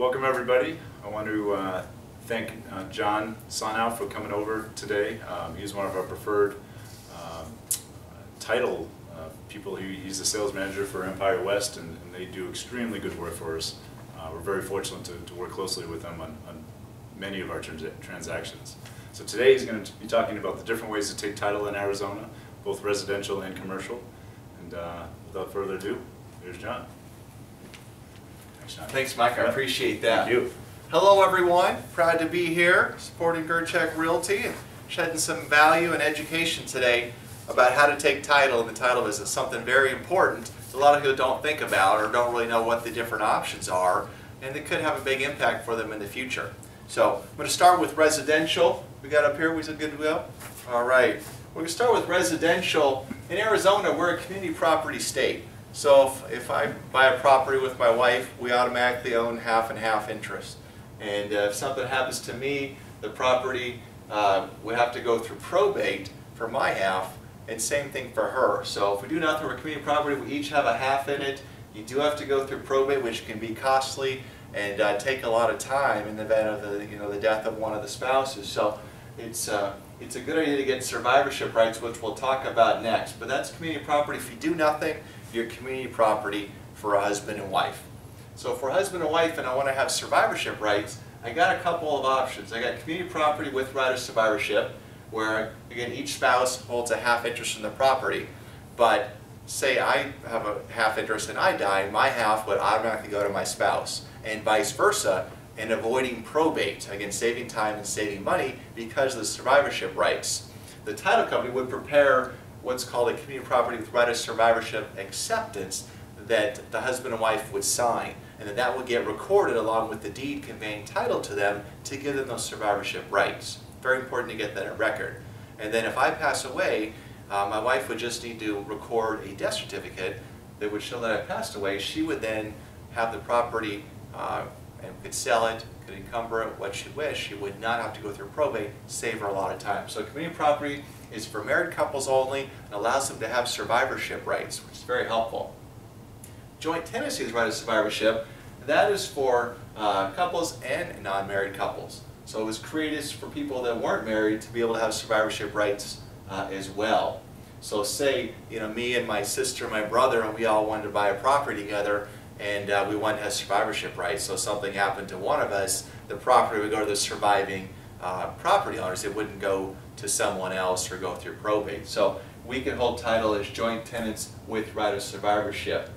Welcome everybody. I want to thank Jon Sahnow for coming over today. He's one of our preferred title people. He's the sales manager for Empire West, and they do extremely good work for us. We're very fortunate to work closely with them on many of our transactions. So today he's going to be talking about the different ways to take title in Arizona, both residential and commercial. And without further ado, here's Jon. Thanks, Jon. Thanks, Mike. I appreciate that. Thank you. Hello, everyone. Proud to be here supporting Gerchick Realty and shedding some value and education today about how to take title in the title business. Something very important a lot of people don't think about or don't really know what the different options are, and it could have a big impact for them in the future. So I'm going to start with residential. We got up here, we said good to go? All right. We're going to start with residential. In Arizona, we're a community property state. So if I buy a property with my wife, we automatically own half and half interest. And if something happens to me, the property would have to go through probate for my half, and same thing for her. So if we do nothing with community property, we each have a half in it. You do have to go through probate, which can be costly and take a lot of time in the event of the, the death of one of the spouses. So it's a good idea to get survivorship rights, which we'll talk about next. But that's community property. If you do nothing, you're community property for a husband and wife. So for husband and wife, and I want to have survivorship rights, I got a couple of options. I got community property with right of survivorship, where again each spouse holds a half interest in the property. But say I have a half interest and I die, my half would automatically go to my spouse, and vice versa, and avoiding probate, again saving time and saving money because of the survivorship rights. The title company would prepare what's called a community property with right of survivorship acceptance that the husband and wife would sign, and then that would get recorded along with the deed conveying title to them to give them those survivorship rights. Very important to get that in record. And then if I pass away, my wife would just need to record a death certificate that would show that I passed away. She would then have the property and could sell it, could encumber it, what she wished. She would not have to go through probate, save her a lot of time. So community property is for married couples only and allows them to have survivorship rights, which is very helpful. Joint tenancy's right of survivorship, that is for couples and non-married couples. So it was created for people that weren't married to be able to have survivorship rights as well. So say, me and my sister and my brother, and we all wanted to buy a property together, and we wanted to have survivorship rights. So something happened to one of us, the property would go to the surviving property owners. It wouldn't go to someone else or go through probate. So we could hold title as joint tenants with right of survivorship.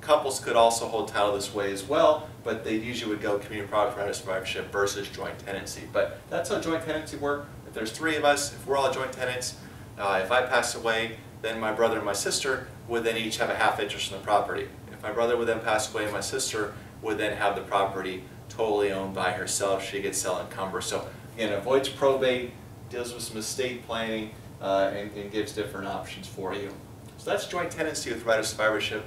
Couples could also hold title this way as well, but they usually would go community property right of survivorship versus joint tenancy. But that's how joint tenancy works. If there's three of us, if we're all joint tenants, if I pass away, then my brother and my sister would then each have a half interest in the property. If my brother would then pass away, my sister would then have the property totally owned by herself. She could sell and encumber. So again, avoids probate, deals with some estate planning, and gives different options for you. So that's joint tenancy with right of survivorship.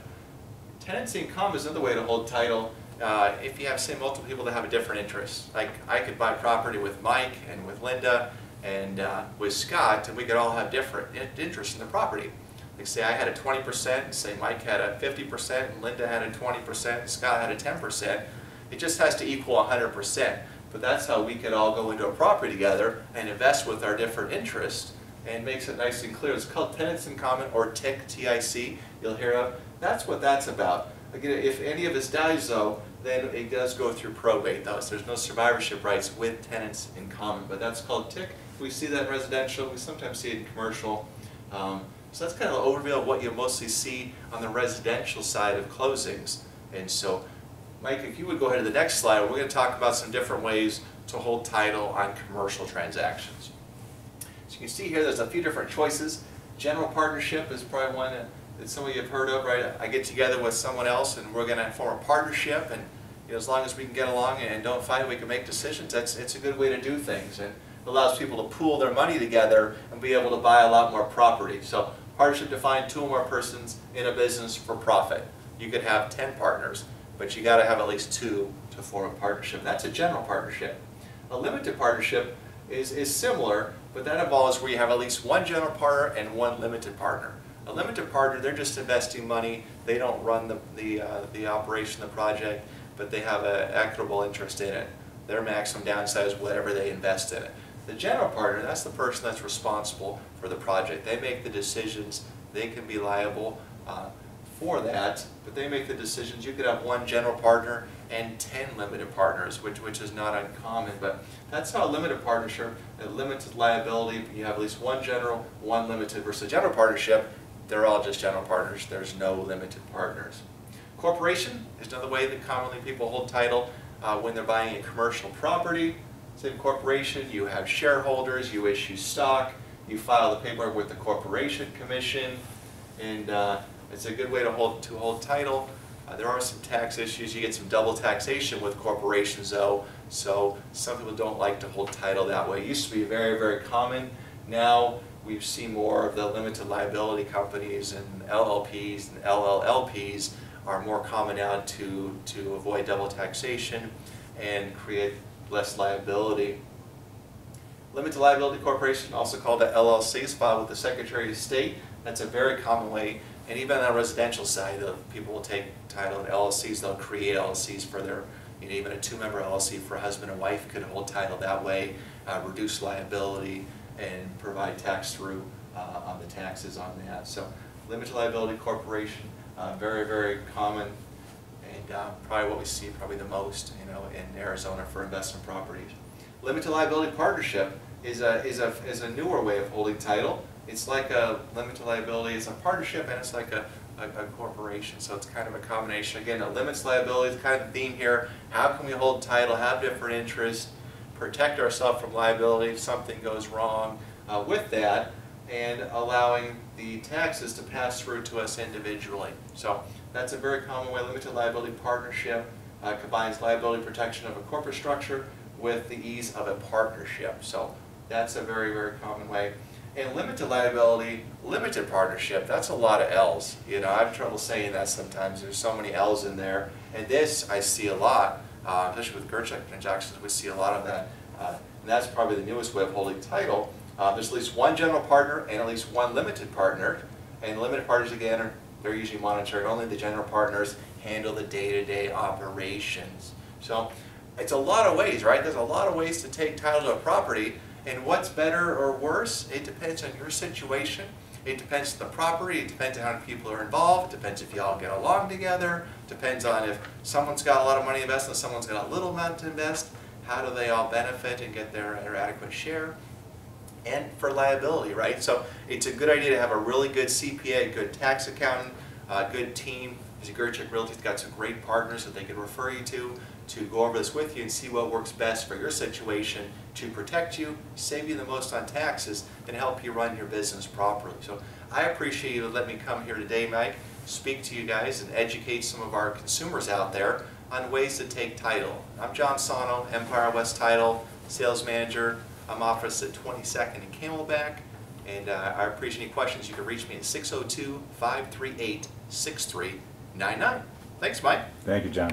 Tenancy in common is another way to hold title. If you have, say, multiple people that have a different interest. Like, I could buy property with Mike and with Linda and with Scott, and we could all have different interests in the property. Like, say, I had a 20%, say, Mike had a 50%, and Linda had a 20%, and Scott had a 10%. It just has to equal 100%. But that's how we could all go into a property together and invest with our different interests, and makes it nice and clear. It's called tenants in common, or TIC, T-I-C, you'll hear of. That's what that's about. Again, if any of us dies, though, then it does go through probate, though. So there's no survivorship rights with tenants in common. But that's called TIC. We see that in residential. We sometimes see it in commercial. So that's kind of an overview of what you mostly see on the residential side of closings. And so, Mike, if you would go ahead to the next slide, we're going to talk about some different ways to hold title on commercial transactions. So you can see here there's a few different choices. General partnership is probably one that some of you have heard of, right? I get together with someone else and we're going to form a partnership, and as long as we can get along and don't fight, we can make decisions. It's a good way to do things, and it allows people to pool their money together and be able to buy a lot more property. So partnership defined two or more persons in a business for profit. You could have 10 partners, but you got to have at least two to form a partnership. That's a general partnership. A limited partnership is similar, but that involves where you have at least one general partner and one limited partner. A limited partner, they're just investing money. They don't run the operation, the project, but they have an equitable interest in it. Their maximum downside is whatever they invest in it. The general partner, that's the person that's responsible for the project. They make the decisions. They can be liable for that, but they make the decisions. You could have one general partner and 10 limited partners, which is not uncommon, but that's not a limited partnership. It limits liability. You have at least one general, one limited, versus a general partnership. They're all just general partners. There's no limited partners. Corporation is another way that commonly people hold title when they're buying a commercial property. Same corporation, you have shareholders, you issue stock, you file the paperwork with the Corporation Commission, and it's a good way to hold title. There are some tax issues. You get some double taxation with corporations, though, so some people don't like to hold title that way. It used to be very, very common. Now we've seen more of the limited liability companies and LLPs and LLLPs are more common now to avoid double taxation and create less liability. Limited liability corporation, also called the LLC, is filed with the Secretary of State. That's a very common way. And even on the residential side, people will take title in LLCs. They'll create LLCs for their, you know, even a two-member LLC for husband and wife could hold title that way, reduce liability, and provide tax through on the taxes on that. So limited liability corporation, very, very common, and probably what we see probably the most, you know, in Arizona for investment properties. Limited liability partnership is a newer way of holding title. It's like a limited liability, it's a partnership, and it's like a corporation, so it's kind of a combination. Again, it limits liability, it's kind of the theme here. How can we hold title, have different interests, protect ourselves from liability if something goes wrong with that, and allowing the taxes to pass through to us individually. So that's a very common way. Limited liability partnership combines liability protection of a corporate structure with the ease of a partnership. So that's a very, very common way. And limited liability, limited partnership, that's a lot of L's. You know, I have trouble saying that sometimes. There's so many L's in there. And this I see a lot, especially with Gerchick and Jackson, we see a lot of that. And that's probably the newest way of holding title. There's at least one general partner and at least one limited partner. And limited partners, again, they're usually monetary. Only the general partners handle the day-to-day operations. So it's a lot of ways, right? There's a lot of ways to take title to a property. And what's better or worse, it depends on your situation. It depends on the property. It depends on how many people are involved. It depends if you all get along together. It depends on if someone's got a lot of money to invest and someone's got a little amount to invest. How do they all benefit and get their adequate share? And for liability, right? So it's a good idea to have a really good CPA, good tax accountant, a good team. Gerchick Realty's got some great partners that they can refer you to go over this with you and see what works best for your situation to protect you, save you the most on taxes, and help you run your business properly. So I appreciate you letting me come here today, Mike, speak to you guys and educate some of our consumers out there on ways to take title. I'm Jon Sahnow, Empire West Title Sales Manager. I'm office at 22nd and Camelback, and I appreciate any questions. You can reach me at 602-538-6399. Thanks, Mike. Thank you, John.